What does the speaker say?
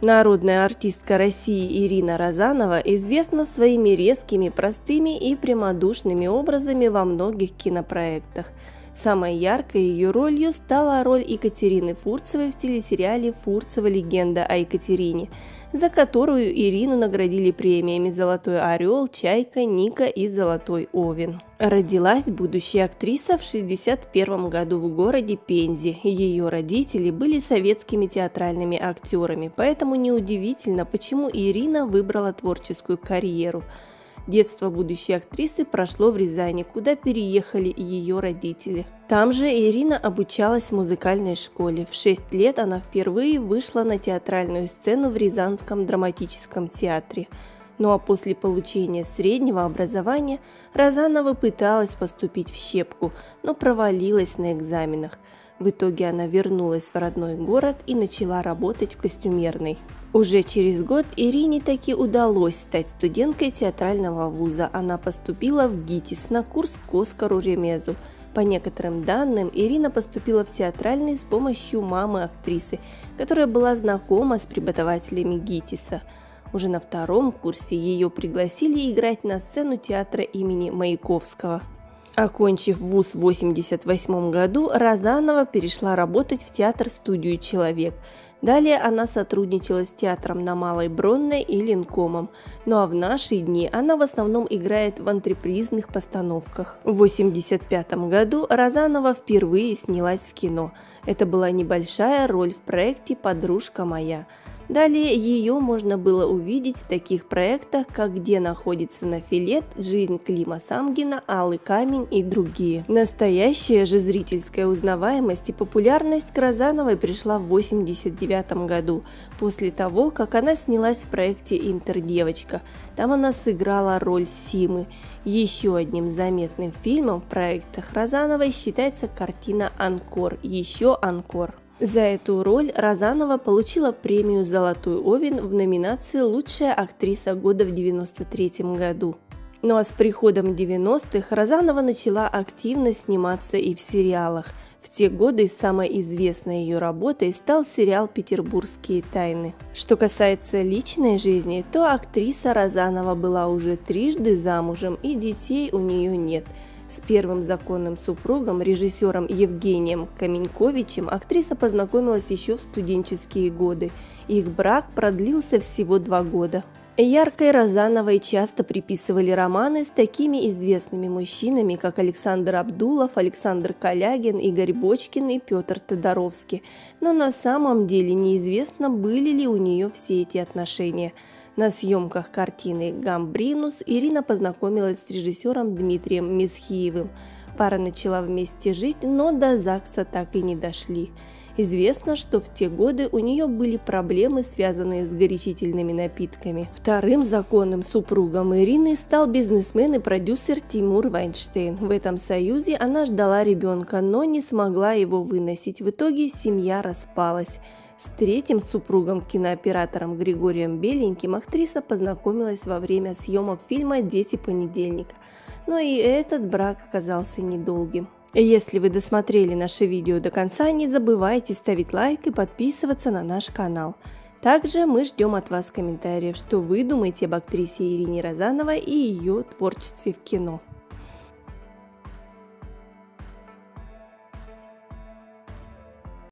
Народная артистка России Ирина Розанова известна своими резкими, простыми и прямодушными образами во многих кинопроектах. Самой яркой ее ролью стала роль Екатерины Фурцевой в телесериале «Фурцева. Легенда о Екатерине», за которую Ирину наградили премиями «Золотой орел», «Чайка», «Ника» и «Золотой овен». Родилась будущая актриса в 1961 году в городе Пензе. Ее родители были советскими театральными актерами, поэтому неудивительно, почему Ирина выбрала творческую карьеру. Детство будущей актрисы прошло в Рязани, куда переехали ее родители. Там же Ирина обучалась в музыкальной школе. В 6 лет она впервые вышла на театральную сцену в Рязанском драматическом театре. Ну а после получения среднего образования Розанова пыталась поступить в Щепку, но провалилась на экзаменах. В итоге она вернулась в родной город и начала работать в костюмерной. Уже через год Ирине таки удалось стать студенткой театрального вуза. Она поступила в ГИТИС на курс к Оскару Ремезу. По некоторым данным, Ирина поступила в театральный с помощью мамы актрисы, которая была знакома с преподавателями ГИТИСа. Уже на втором курсе ее пригласили играть на сцену театра имени Маяковского. Окончив вуз в 1988 году, Розанова перешла работать в театр-студию «Человек». Далее она сотрудничала с театром на Малой Бронной и Ленкомом. Ну а в наши дни она в основном играет в антрепризных постановках. В 1985 году Розанова впервые снялась в кино. Это была небольшая роль в проекте «Подружка моя». Далее ее можно было увидеть в таких проектах, как «Где находится нафилет», «Жизнь Клима Самгина», «Алый камень» и другие. Настоящая же зрительская узнаваемость и популярность к Розановой пришла в 1989 году, после того, как она снялась в проекте «Интердевочка». Там она сыграла роль Симы. Еще одним заметным фильмом в проектах Розановой считается картина «Анкор. Еще Анкор». За эту роль Розанова получила премию «Золотой овен» в номинации «Лучшая актриса года» в 1993 году. Ну а с приходом 90-х Розанова начала активно сниматься и в сериалах. В те годы самой известной ее работой стал сериал «Петербургские тайны». Что касается личной жизни, то актриса Розанова была уже трижды замужем и детей у нее нет. С первым законным супругом, режиссером Евгением Каменьковичем, актриса познакомилась еще в студенческие годы. Их брак продлился всего 2 года. Яркой Розановой часто приписывали романы с такими известными мужчинами, как Александр Абдулов, Александр Калягин, Игорь Бочкин и Петр Тодоровский. Но на самом деле неизвестно, были ли у нее все эти отношения. На съемках картины «Гамбринус» Ирина познакомилась с режиссером Дмитрием Месхиевым. Пара начала вместе жить, но до ЗАГСа так и не дошли. Известно, что в те годы у нее были проблемы, связанные с горячительными напитками. Вторым законным супругом Ирины стал бизнесмен и продюсер Тимур Вайнштейн. В этом союзе она ждала ребенка, но не смогла его выносить. В итоге семья распалась. С третьим супругом, кинооператором Григорием Беленьким, актриса познакомилась во время съемок фильма «Дети понедельника». Но и этот брак оказался недолгим. Если вы досмотрели наше видео до конца, не забывайте ставить лайк и подписываться на наш канал. Также мы ждем от вас комментариев, что вы думаете об актрисе Ирине Розановой и ее творчестве в кино.